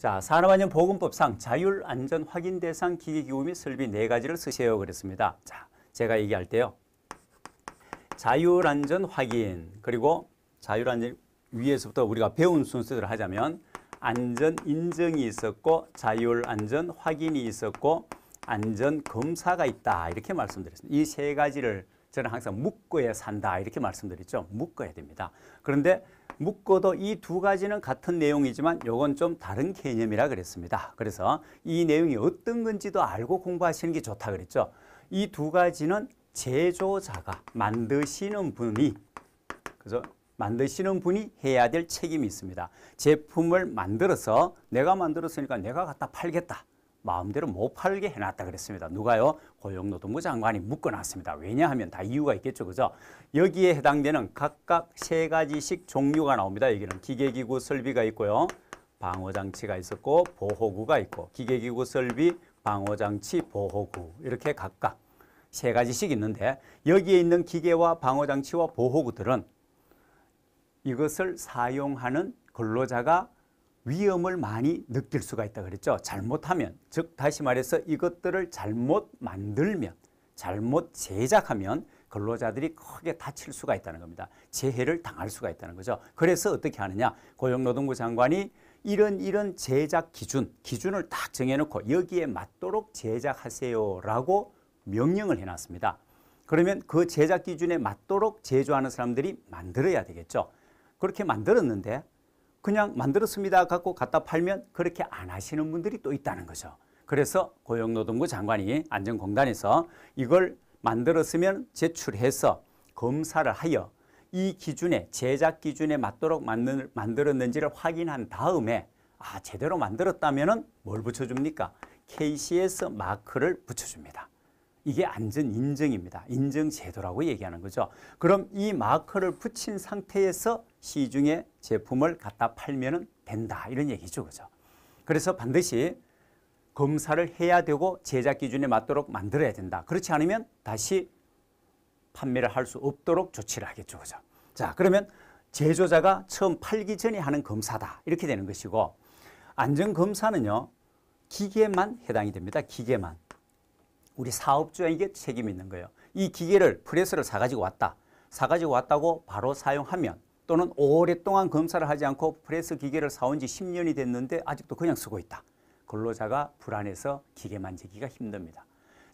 자, 산업안전보건법상 자율안전확인대상 기기기구 및 설비 4가지를 쓰세요 그랬습니다. 자, 제가 얘기할 때요. 자율안전확인, 그리고 자율안전 위에서부터 우리가 배운 순서대로 하자면 안전인증이 있었고 자율안전확인이 있었고 안전검사가 있다 이렇게 말씀드렸습니다. 이 3가지를 저는 항상 묶어야 산다 이렇게 말씀드렸죠. 묶어야 됩니다. 그런데 묶어도 이 2가지는 같은 내용이지만 요건 좀 다른 개념이라 그랬습니다. 그래서 이 내용이 어떤 건지도 알고 공부하시는 게 좋다 그랬죠. 이 2가지는 제조자가 만드시는 분이 해야 될 책임이 있습니다. 제품을 만들어서 내가 만들었으니까 내가 갖다 팔겠다. 마음대로 못 팔게 해놨다 그랬습니다. 누가요? 고용노동부 장관이 묶어놨습니다. 왜냐하면 다 이유가 있겠죠. 그죠? 여기에 해당되는 각각 3가지씩 종류가 나옵니다. 여기는 기계기구 설비가 있고요. 방호장치가 있었고 보호구가 있고 기계기구 설비, 방호장치, 보호구 이렇게 각각 3가지씩 있는데 여기에 있는 기계와 방호장치와 보호구들은 이것을 사용하는 근로자가 위험을 많이 느낄 수가 있다 그랬죠. 잘못하면, 즉 다시 말해서 이것들을 잘못 만들면, 잘못 제작하면 근로자들이 크게 다칠 수가 있다는 겁니다. 재해를 당할 수가 있다는 거죠. 그래서 어떻게 하느냐, 고용노동부 장관이 이런 제작 기준을 딱 정해놓고 여기에 맞도록 제작하세요라고 명령을 해놨습니다. 그러면 그 제작 기준에 맞도록 제조하는 사람들이 만들어야 되겠죠. 그렇게 만들었는데 그냥 만들었습니다 갖고 갖다 팔면 그렇게 안 하시는 분들이 또 있다는 거죠. 그래서 고용노동부 장관이 안전공단에서 이걸 만들었으면 제출해서 검사를 하여 이 기준에 제작 기준에 맞도록 만들었는지를 확인한 다음에 아 제대로 만들었다면은 뭘 붙여줍니까? KCS 마크를 붙여줍니다. 이게 안전인증입니다. 인증제도라고 얘기하는 거죠. 그럼 이 마크를 붙인 상태에서 시중에 제품을 갖다 팔면 된다. 이런 얘기죠. 그죠? 그래서 반드시 검사를 해야 되고 제작 기준에 맞도록 만들어야 된다. 그렇지 않으면 다시 판매를 할 수 없도록 조치를 하겠죠. 그죠? 자, 그러면 제조자가 처음 팔기 전에 하는 검사다. 이렇게 되는 것이고 안전검사는요. 기계만 해당이 됩니다. 기계만. 우리 사업주에게 책임이 있는 거예요. 이 기계를 프레스를 사가지고 왔다. 사가지고 왔다고 바로 사용하면 또는 오랫동안 검사를 하지 않고 프레스 기계를 사온 지 10년이 됐는데 아직도 그냥 쓰고 있다. 근로자가 불안해서 기계 만지기가 힘듭니다.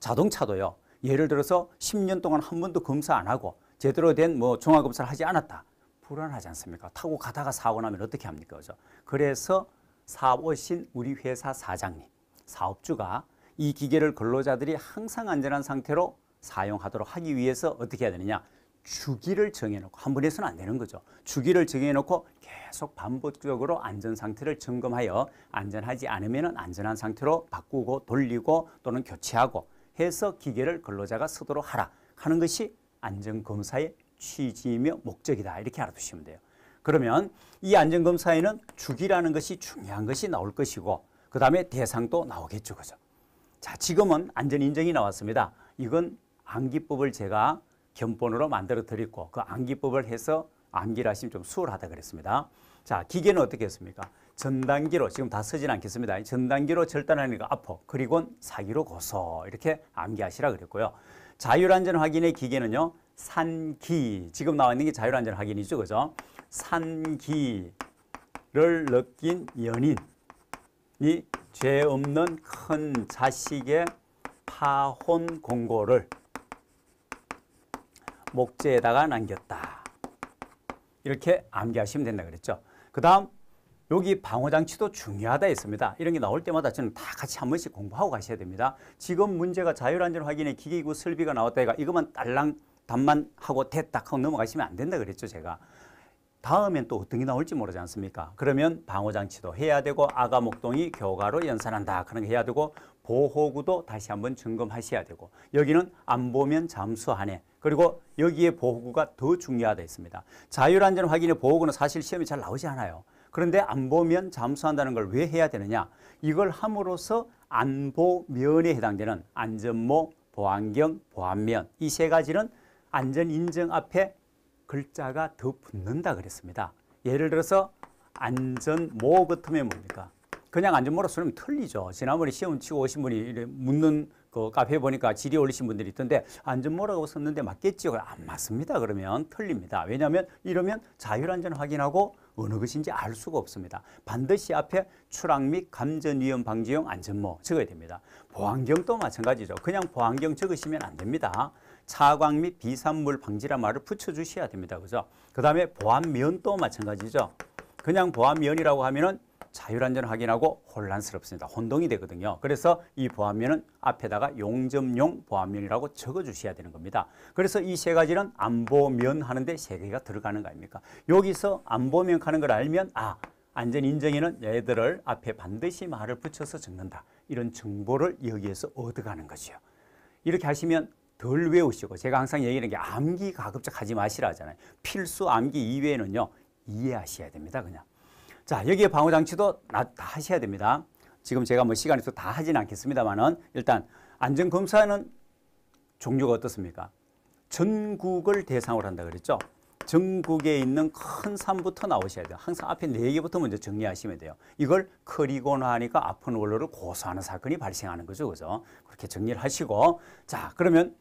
자동차도요. 예를 들어서 10년 동안 한 번도 검사 안 하고 제대로 된 뭐 종합검사를 하지 않았다. 불안하지 않습니까? 타고 가다가 사고 나면 어떻게 합니까? 그죠? 그래서 사오신 우리 회사 사장님, 사업주가 이 기계를 근로자들이 항상 안전한 상태로 사용하도록 하기 위해서 어떻게 해야 되느냐. 주기를 정해놓고 한 번 해서는 안 되는 거죠. 주기를 정해놓고 계속 반복적으로 안전 상태를 점검하여 안전하지 않으면 안전한 상태로 바꾸고 돌리고 또는 교체하고 해서 기계를 근로자가 쓰도록 하라 하는 것이 안전검사의 취지이며 목적이다. 이렇게 알아두시면 돼요. 그러면 이 안전검사에는 주기라는 것이 중요한 것이 나올 것이고 그 다음에 대상도 나오겠죠. 그죠? 자, 지금은 안전인증이 나왔습니다. 이건 암기법을 제가 견본으로 만들어 드렸고 그 암기법을 해서 암기를 하시면 좀 수월하다 그랬습니다. 자, 기계는 어떻게 했습니까? 전단기로, 지금 다 쓰진 않겠습니다. 전단기로 절단하니까 아포, 그리고 4기로 고소 이렇게 암기하시라 그랬고요. 자율안전 확인의 기계는요. 산기, 지금 나와 있는 게 자율안전 확인이죠. 그죠? 산기를 느낀 연인이 죄 없는 큰 자식의 파혼 공고를 목재에다가 남겼다. 이렇게 암기하시면 된다 그랬죠. 그 다음 여기 방호장치도 중요하다 했습니다. 이런 게 나올 때마다 저는 다 같이 한 번씩 공부하고 가셔야 됩니다. 지금 문제가 자율안전 확인의 기기기구 설비가 나왔다 해가 이것만 딸랑 답만 하고 됐다 하고 넘어가시면 안 된다 그랬죠. 제가. 다음엔 또 어떤 게 나올지 모르지 않습니까? 그러면 방호장치도 해야 되고 아가목동이 교가로 연산한다. 그런 거 해야 되고 보호구도 다시 한번 점검하셔야 되고 여기는 안 보면 잠수하네. 그리고 여기에 보호구가 더 중요하다 했습니다. 자율안전 확인의 보호구는 사실 시험에 잘 나오지 않아요. 그런데 안 보면 잠수한다는 걸 왜 해야 되느냐? 이걸 함으로써 안보면에 해당되는 안전모, 보안경, 보안면 이 3가지는 안전인증 앞에 글자가 더 붙는다 그랬습니다. 예를 들어서 안전모 같으면 뭡니까? 그냥 안전모로 쓰면 틀리죠. 지난번에 시험 치고 오신 분이 묻는 그 카페에 보니까 질의 올리신 분들이 있던데 안전모라고 썼는데 맞겠지요? 안 맞습니다. 그러면 틀립니다. 왜냐하면 이러면 자율안전 확인하고 어느 것인지 알 수가 없습니다. 반드시 앞에 추락 및 감전위험 방지용 안전모 적어야 됩니다. 보안경도 마찬가지죠. 그냥 보안경 적으시면 안 됩니다. 차광 및 비산물 방지란 말을 붙여주셔야 됩니다. 그죠? 그 다음에 보안면도 마찬가지죠. 그냥 보안면이라고 하면은 자율안전 확인하고 혼란스럽습니다. 혼동이 되거든요. 그래서 이 보안면은 앞에다가 용접용 보안면이라고 적어주셔야 되는 겁니다. 그래서 이 세 가지는 안보면 하는데 세 개가 들어가는 거 아닙니까? 여기서 안보면 하는 걸 알면 아, 안전인정에는 얘들을 앞에 반드시 말을 붙여서 적는다. 이런 정보를 여기에서 얻어가는 거죠. 이렇게 하시면 덜 외우시고, 제가 항상 얘기하는 게 암기 가급적 하지 마시라 하잖아요. 필수 암기 이외에는요, 이해하셔야 됩니다. 그냥. 자, 여기에 방호장치도 다 하셔야 됩니다. 지금 제가 뭐 시간이 다 하진 않겠습니다만은 일단 안전검사는 종류가 어떻습니까? 전국을 대상으로 한다 그랬죠? 전국에 있는 큰 산부터 나오셔야 돼요. 항상 앞에 4개부터 먼저 정리하시면 돼요. 이걸 커리거나 하니까 아픈 원로를 고소하는 사건이 발생하는 거죠. 그죠? 그렇게 정리를 하시고. 자, 그러면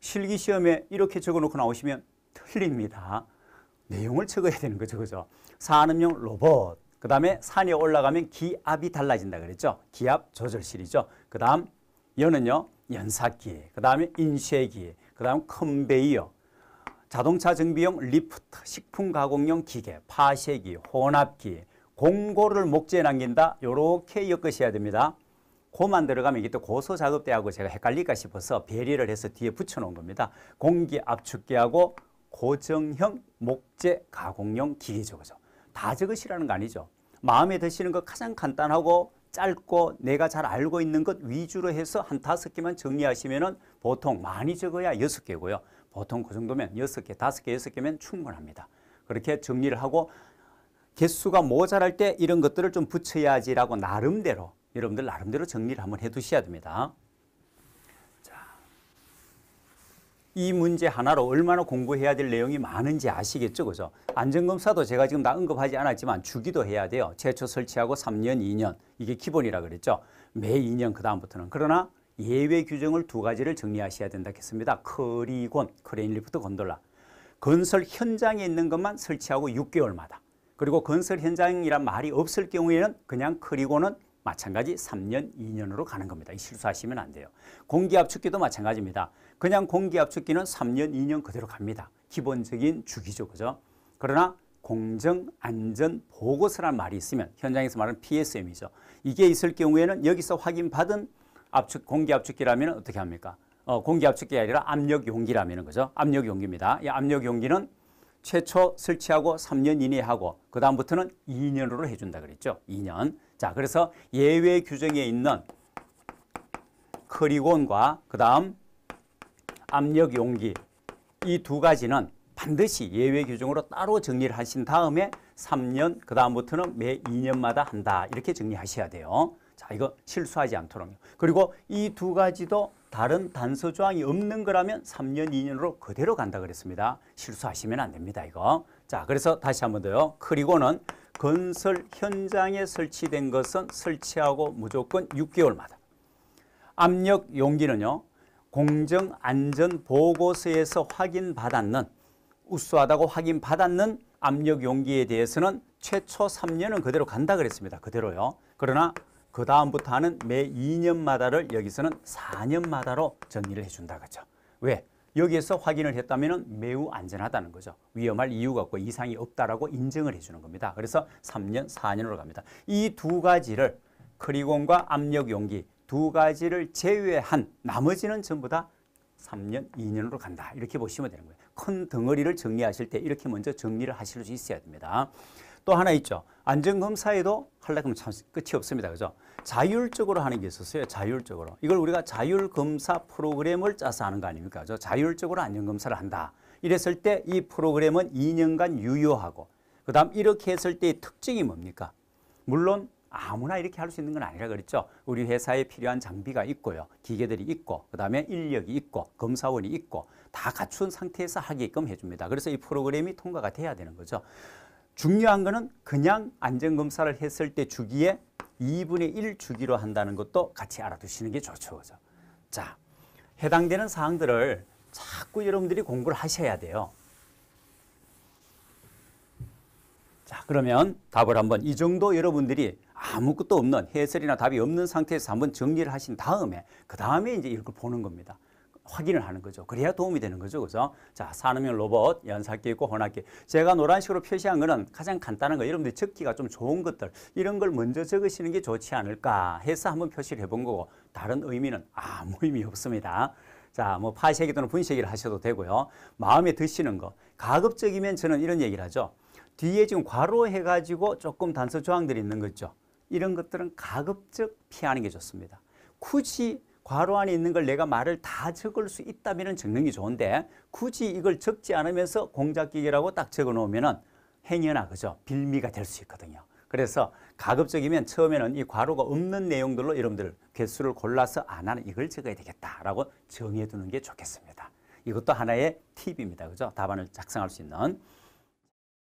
실기시험에 이렇게 적어놓고 나오시면 틀립니다. 내용을 적어야 되는 거죠. 그죠? 산업용 로봇, 그 다음에 산에 올라가면 기압이 달라진다 그랬죠? 기압 조절실이죠. 그 다음 여는요, 연삭기, 그 다음에 인쇄기, 그 다음 컨베이어, 자동차 정비용 리프트, 식품 가공용 기계, 파쇄기, 혼합기, 공고를 목재에 남긴다. 요렇게 엮으셔야 됩니다. 고만 들어가면 이게 또 고소 작업대하고 제가 헷갈릴까 싶어서 배리를 해서 뒤에 붙여놓은 겁니다. 공기 압축기하고 고정형 목재 가공용 기계죠. 그죠? 다 적으시라는 거 아니죠. 마음에 드시는 거 가장 간단하고 짧고 내가 잘 알고 있는 것 위주로 해서 한 5개만 정리하시면은 보통 많이 적어야 6개고요. 보통 그 정도면 6개, 5개, 6개면 충분합니다. 그렇게 정리를 하고 개수가 모자랄 때 이런 것들을 좀 붙여야지라고 나름대로, 여러분들 나름대로 정리를 한번 해두셔야 됩니다. 이 문제 하나로 얼마나 공부해야 될 내용이 많은지 아시겠죠? 그죠? 안전검사도 제가 지금 다 언급하지 않았지만 주기도 해야 돼요. 최초 설치하고 3년, 2년. 이게 기본이라 그랬죠? 매 2년 그 다음부터는. 그러나 예외 규정을 2가지를 정리하셔야 된다 했습니다. 커리곤, 크레인 리프트 곤돌라. 건설 현장에 있는 것만 설치하고 6개월마다. 그리고 건설 현장이란 말이 없을 경우에는 그냥 커리곤은 마찬가지 3년, 2년으로 가는 겁니다. 실수하시면 안 돼요. 공기압축기도 마찬가지입니다. 그냥 공기압축기는 3년, 2년 그대로 갑니다. 기본적인 주기죠. 그죠? 그러나 공정안전보고서란 말이 있으면, 현장에서 말하는 PSM이죠. 이게 있을 경우에는 여기서 확인받은 압축, 공기압축기라면 어떻게 합니까? 공기압축기가 아니라 압력용기라면, 그죠? 압력용기입니다. 이 압력용기는 최초 설치하고 3년 이내에 하고 그 다음부터는 2년으로 해준다 그랬죠. 2년. 자, 그래서 예외 규정에 있는 커리곤과 그 다음 압력용기, 이 2가지는 반드시 예외 규정으로 따로 정리를 하신 다음에 3년 그 다음부터는 매 2년마다 한다. 이렇게 정리하셔야 돼요. 자, 이거 실수하지 않도록요. 그리고 이 2가지도 다른 단서 조항이 없는 거라면 3년, 2년으로 그대로 간다 그랬습니다. 실수하시면 안 됩니다, 이거. 자, 그래서 다시 한번 더요. 그리고는 건설 현장에 설치된 것은 설치하고 무조건 6개월마다. 압력 용기는요, 공정안전보고서에서 확인받았는, 우수하다고 확인받았는 압력 용기에 대해서는 최초 3년은 그대로 간다 그랬습니다. 그대로요. 그러나 그 다음부터 하는 매 2년마다를 여기서는 4년마다로 정리를 해준다. 그죠? 왜? 여기에서 확인을 했다면 매우 안전하다는 거죠. 위험할 이유가 없고 이상이 없다라고 인정을 해주는 겁니다. 그래서 3년, 4년으로 갑니다. 이 2가지를, 크리곤과 압력용기 2가지를 제외한 나머지는 전부 다 3년, 2년으로 간다. 이렇게 보시면 되는 거예요. 큰 덩어리를 정리하실 때 이렇게 먼저 정리를 하실 수 있어야 됩니다. 또 하나 있죠. 안전검사에도 하려면 참 끝이 없습니다. 그죠? 자율적으로 하는 게 있었어요. 자율적으로. 이걸 우리가 자율검사 프로그램을 짜서 하는 거 아닙니까? 그죠? 자율적으로 안전검사를 한다. 이랬을 때 이 프로그램은 2년간 유효하고, 그 다음 이렇게 했을 때의 특징이 뭡니까? 물론 아무나 이렇게 할 수 있는 건 아니라 그랬죠. 우리 회사에 필요한 장비가 있고요. 기계들이 있고, 그 다음에 인력이 있고, 검사원이 있고, 다 갖춘 상태에서 하게끔 해줍니다. 그래서 이 프로그램이 통과가 돼야 되는 거죠. 중요한 거는 그냥 안전검사를 했을 때 주기에 2분의 1 주기로 한다는 것도 같이 알아두시는 게 좋죠. 자, 해당되는 사항들을 자꾸 여러분들이 공부를 하셔야 돼요. 자, 그러면 답을 한번 이 정도 여러분들이 아무것도 없는 해설이나 답이 없는 상태에서 한번 정리를 하신 다음에 그 다음에 이제 이걸 보는 겁니다. 확인을 하는 거죠. 그래야 도움이 되는 거죠. 그죠? 자, 산업용 로봇, 연살기 있고 혼합기. 제가 노란색으로 표시한 거는 가장 간단한 거. 여러분들이 적기가 좀 좋은 것들, 이런 걸 먼저 적으시는 게 좋지 않을까 해서 한번 표시를 해본 거고, 다른 의미는 아무 의미 없습니다. 자, 뭐 파쇄기 또는 분쇄기를 하셔도 되고요. 마음에 드시는 거. 가급적이면 저는 이런 얘기를 하죠. 뒤에 지금 괄호 해가지고 조금 단서 조항들이 있는 거죠. 이런 것들은 가급적 피하는 게 좋습니다. 굳이 괄호 안에 있는 걸 내가 말을 다 적을 수 있다면 적는 게 좋은데, 굳이 이걸 적지 않으면서 공작기계라고 딱 적어놓으면 행여나, 그죠? 빌미가 될 수 있거든요. 그래서 가급적이면 처음에는 이 괄호가 없는 내용들로 여러분들 개수를 골라서 안 하는 이걸 적어야 되겠다라고 정해두는 게 좋겠습니다. 이것도 하나의 팁입니다. 그죠? 답안을 작성할 수 있는.